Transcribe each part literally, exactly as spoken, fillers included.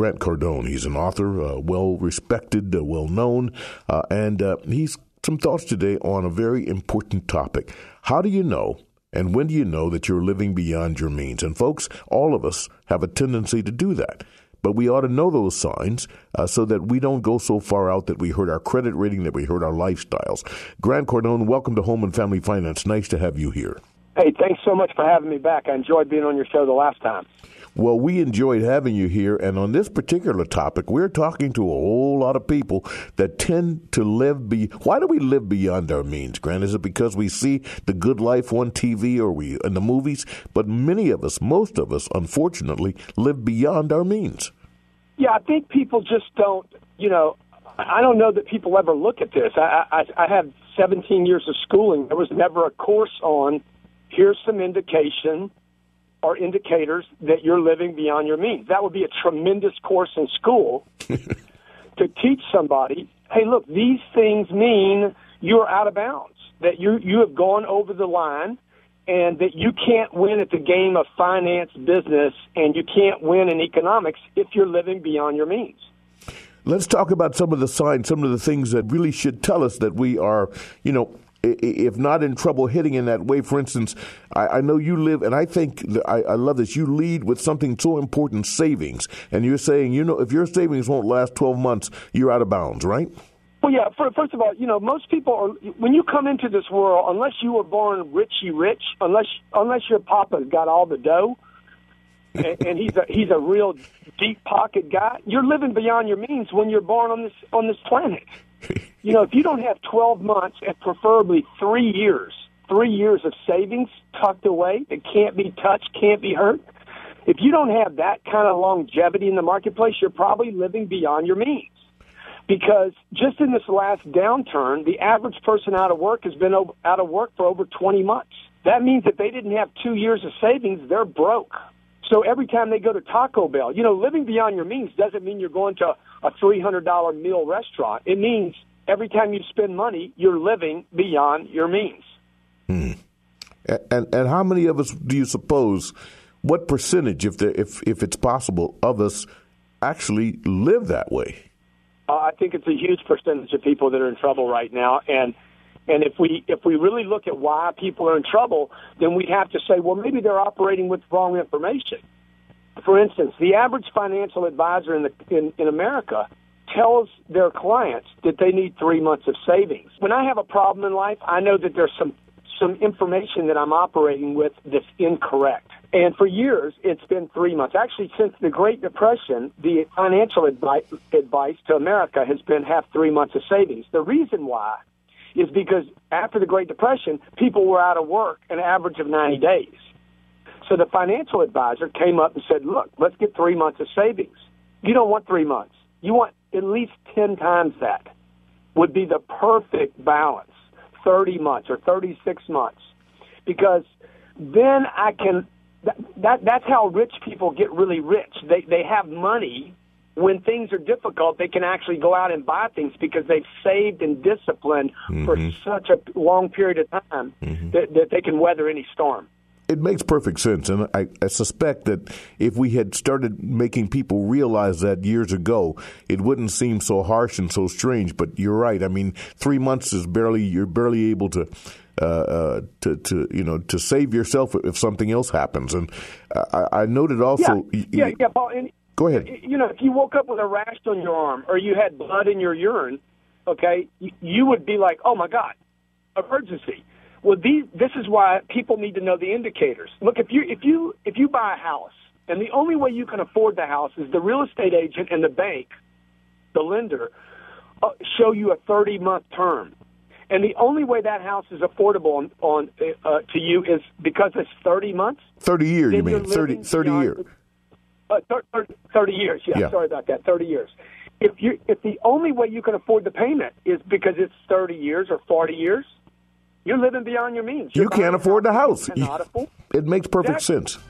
Grant Cardone. He's an author, uh, well-respected, uh, well-known, uh, and uh, he's some thoughts today on a very important topic. How do you know and when do you know that you're living beyond your means? And folks, all of us have a tendency to do that. But we ought to know those signs uh, so that we don't go so far out that we hurt our credit rating, that we hurt our lifestyles. Grant Cardone, welcome to Home and Family Finance. Nice to have you here. Hey, thanks so much for having me back. I enjoyed being on your show the last time. Well, we enjoyed having you here, and on this particular topic, we're talking to a whole lot of people that tend to live be. Why do we live beyond our means, Grant? Is it because we see the good life on T V or we in the movies? But many of us, most of us, unfortunately, live beyond our means. Yeah, I think people just don't, you know, I don't know that people ever look at this. I, I, I had seventeen years of schooling. There was never a course on here's some indication are indicators that you're living beyond your means. That would be a tremendous course in school to teach somebody, hey, look, these things mean you're out of bounds, that you, you have gone over the line and that you can't win at the game of finance business and you can't win in economics if you're living beyond your means. Let's talk about some of the signs, some of the things that really should tell us that we are, you know, if not in trouble hitting in that way. For instance, I, I know you live, and I think I, I love this, you lead with something so important, savings. And you're saying, you know, if your savings won't last twelve months, you're out of bounds, right? Well, yeah, for, first of all, you know, most people are, when you come into this world, unless you were born richy rich, unless unless your papa's got all the dough, and, and he's a, he's a real deep pocket guy, you're living beyond your means when you're born on this on this planet. You know, if you don't have twelve months and preferably three years, three years of savings tucked away that can't be touched, can't be hurt, if you don't have that kind of longevity in the marketplace, you're probably living beyond your means. Because just in this last downturn, the average person out of work has been out of work for over twenty months. That means that they didn't have two years of savings, they're broke. So every time they go to Taco Bell, you know, living beyond your means doesn't mean you're going to a three hundred dollars meal restaurant. It means every time you spend money, you're living beyond your means. Hmm. And and how many of us do you suppose, what percentage, if there, if if it's possible, of us actually live that way? Uh, I think it's a huge percentage of people that are in trouble right now, and. And if we if we really look at why people are in trouble, then we have to say, well, maybe they're operating with wrong information. For instance, the average financial advisor in, the, in, in America tells their clients that they need three months of savings. When I have a problem in life, I know that there's some, some information that I'm operating with that's incorrect. And for years, it's been three months. Actually, since the Great Depression, the financial advice, advice to America has been have three months of savings. The reason why is because after the Great Depression, people were out of work an average of ninety days. So the financial advisor came up and said, look, let's get three months of savings. You don't want three months. You want at least ten times that would be the perfect balance, thirty months or thirty-six months, because then I can that, – that, that's how rich people get really rich. They, they have money. When things are difficult, they can actually go out and buy things because they've saved and disciplined mm-hmm. for such a long period of time mm-hmm. that, that they can weather any storm. It makes perfect sense, and I, I suspect that if we had started making people realize that years ago, it wouldn't seem so harsh and so strange. But you're right. I mean, three months is barely you're barely able to uh, uh, to, to you know to save yourself if something else happens. And I, I noted also, yeah, yeah, you, yeah Paul. And, Go ahead. You know, if you woke up with a rash on your arm or you had blood in your urine, okay, you would be like, oh, my God, emergency. Well, these, this is why people need to know the indicators. Look, if you if you, if you buy a house and the only way you can afford the house is the real estate agent and the bank, the lender, uh, show you a thirty-month term. And the only way that house is affordable on, on uh, to you is because it's thirty months. thirty years, you mean. thirty, thirty years. Uh, thirty years, yeah, yeah, sorry about that, thirty years. If you if the only way you can afford the payment is because it's thirty years or forty years, you're living beyond your means. You're you can't afford the house. You cannot afford. It makes perfect exactly. sense.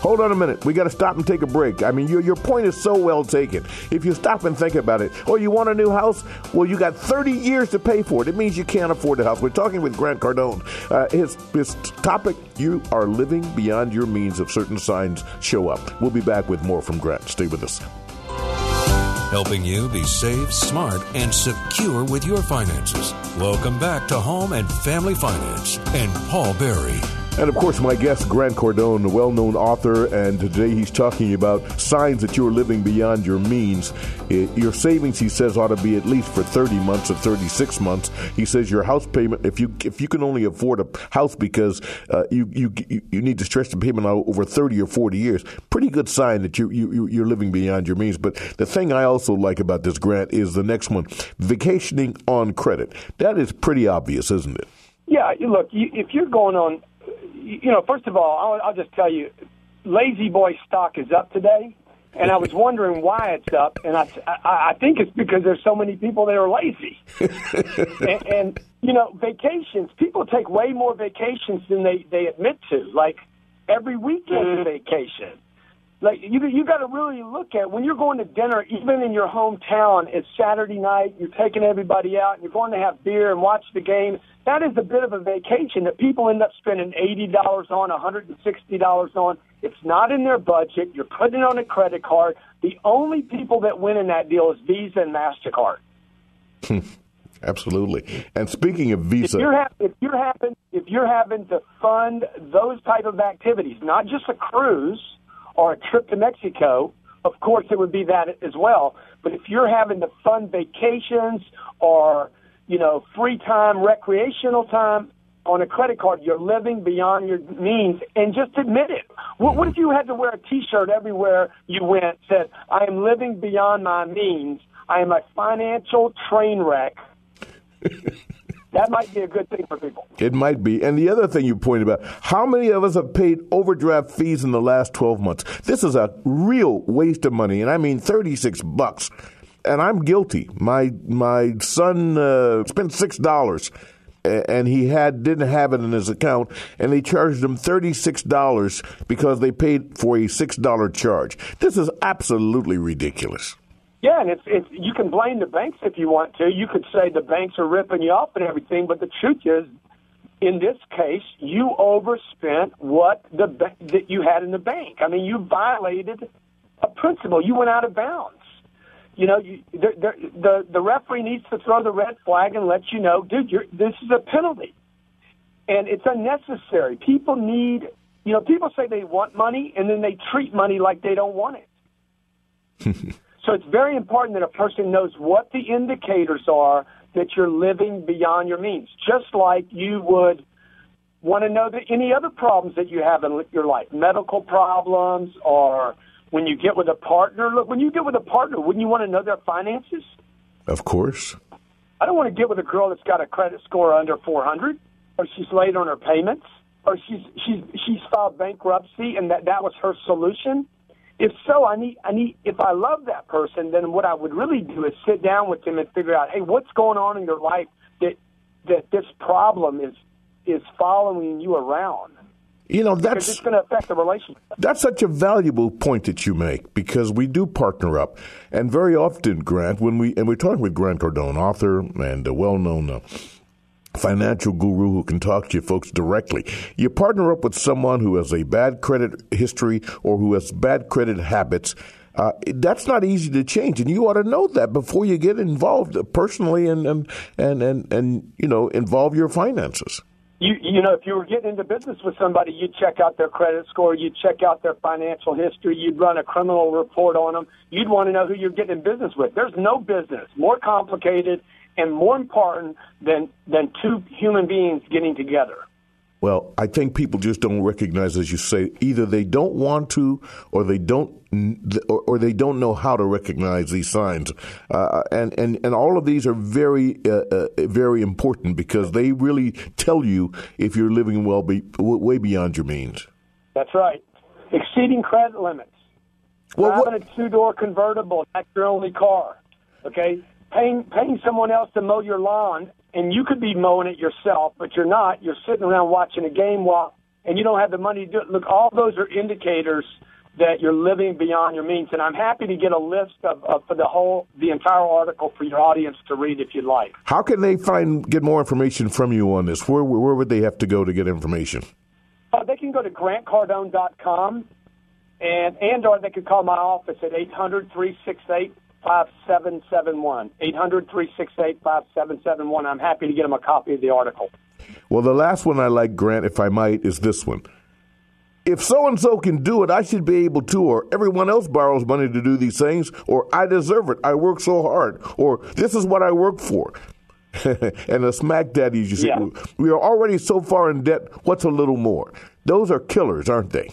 Hold on a minute. We got to stop and take a break. I mean, your your point is so well taken. If you stop and think about it, or you want a new house, well, you got thirty years to pay for it. It means you can't afford the house. We're talking with Grant Cardone. Uh, his, his topic, you are living beyond your means if certain signs show up. We'll be back with more from Grant. Stay with us. helping you be safe, smart, and secure with your finances. Welcome back to Home and Family Finance and Paul Berry. And, of course, my guest, Grant Cardone, a well-known author, and today he's talking about signs that you're living beyond your means. Your savings, he says, ought to be at least for thirty months or thirty-six months. He says your house payment, if you if you can only afford a house because uh, you, you you need to stretch the payment out over thirty or forty years, pretty good sign that you, you, you're living beyond your means. But the thing I also like about this, Grant, is the next one, vacationing on credit. That is pretty obvious, isn't it? Yeah, look, you, if you're going on... You know, first of all, I'll, I'll just tell you, Lazy Boy stock is up today, and I was wondering why it's up, and I, I, I think it's because there's so many people that are lazy. and, and, you know, vacations, people take way more vacations than they, they admit to. Like, every weekend is a vacation. Like, you you got to really look at when you're going to dinner, even in your hometown, it's Saturday night, you're taking everybody out, and you're going to have beer and watch the game. That is a bit of a vacation that people end up spending eighty dollars on, one hundred sixty dollars on. It's not in their budget. You're putting it on a credit card. The only people that win in that deal is Visa and Mastercard. Absolutely. And speaking of Visa, if you're, ha- if you're having if you're having to fund those type of activities, not just a cruise or a trip to Mexico, of course it would be that as well. But if you're having to fund vacations or, you know, free time, recreational time on a credit card, you're living beyond your means, and just admit it. What, what if you had to wear a T-shirt everywhere you went that said, I am living beyond my means, I am a financial train wreck? That might be a good thing for people. It might be. And the other thing you pointed out, how many of us have paid overdraft fees in the last twelve months? This is a real waste of money, and I mean thirty-six bucks. And I'm guilty. My my son uh, spent six dollars, and he had didn't have it in his account, and they charged him thirty-six dollars because they paid for a six dollars charge. This is absolutely ridiculous. Yeah, and it's, it's, you can blame the banks if you want to. You could say the banks are ripping you off and everything, but the truth is, in this case, you overspent what the that you had in the bank. I mean, you violated a principle. You went out of bounds. You know, you, the, the, the, the referee needs to throw the red flag and let you know, dude, you're, this is a penalty, and it's unnecessary. People need, you know, people say they want money, and then they treat money like they don't want it. So it's very important that a person knows what the indicators are that you're living beyond your means, just like you would want to know that any other problems that you have in your life, medical problems or when you get with a partner. Look, when you get with a partner, wouldn't you want to know their finances? Of course. I don't want to get with a girl that's got a credit score under four hundred, or she's late on her payments, or she's she's she's filed bankruptcy and that, that was her solution. If so, I need, I need. If I love that person, then what I would really do is sit down with them and figure out, hey, what's going on in your life that that this problem is is following you around? You know, that's because it's going to affect the relationship. That's such a valuable point that you make, because we do partner up, and very often, Grant, when we and we're talking with Grant Cardone, author and a well-known Uh, financial guru who can talk to you folks directly. You partner up with someone who has a bad credit history or who has bad credit habits. Uh, that's not easy to change, and you ought to know that before you get involved personally and and and and, and you know involve your finances. You you know if you were getting into business with somebody, you'd check out their credit score, you'd check out their financial history, you'd run a criminal report on them. You'd want to know who you're getting in business with. There's no business more complicated and more important than than two human beings getting together. Well, I think people just don't recognize, as you say, either they don't want to, or they don't, or, or they don't know how to recognize these signs. Uh, and, and and all of these are very uh, uh, very important, because they really tell you if you're living well be, way beyond your means. That's right. Exceeding credit limits. Well, having a two door convertible, that's your only car. Okay. Paying, paying someone else to mow your lawn, and you could be mowing it yourself, but you're not. You're sitting around watching a game while, and you don't have the money to do it. Look, all those are indicators that you're living beyond your means, and I'm happy to get a list of, of for the whole, the entire article for your audience to read if you'd like. How can they find get more information from you on this? Where where would they have to go to get information? Uh, they can go to Grant Cardone dot com, and and or they could call my office at eight hundred three six eight eight hundred three six eight five seven seven one. eight hundred three six eight five seven seven one. I'm happy to get them a copy of the article. Well, the last one I like, Grant, if I might, is this one. If so-and-so can do it, I should be able to, or everyone else borrows money to do these things, or I deserve it, I work so hard, or this is what I work for. And the smack daddies, you see, yeah. We are already so far in debt, what's a little more? Those are killers, aren't they?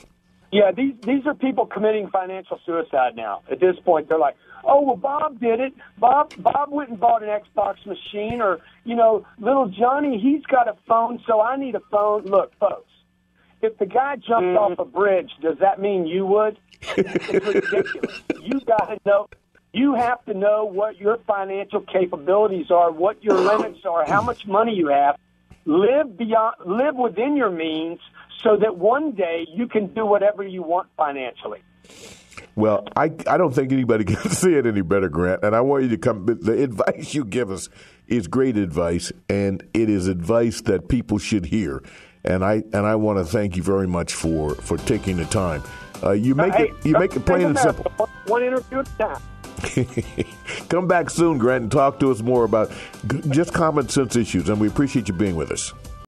Yeah, these these are people committing financial suicide now. At this point, they're like, oh, well, Bob did it. Bob Bob went and bought an Xbox machine, or, you know, little Johnny, he's got a phone, so I need a phone. Look, folks, if the guy jumped off a bridge, does that mean you would? It's ridiculous. You got to know. You have to know what your financial capabilities are, what your limits are, how much money you have. Live beyond, live within your means, so that one day you can do whatever you want financially. Well, I, I don't think anybody can see it any better, Grant. And I want you to come. The advice you give us is great advice, and it is advice that people should hear. And I and I want to thank you very much for, for taking the time. Uh, you make hey, it you make it plain and simple. One, one interview at a time. Come back soon, Grant, and talk to us more about just common sense issues. And we appreciate you being with us.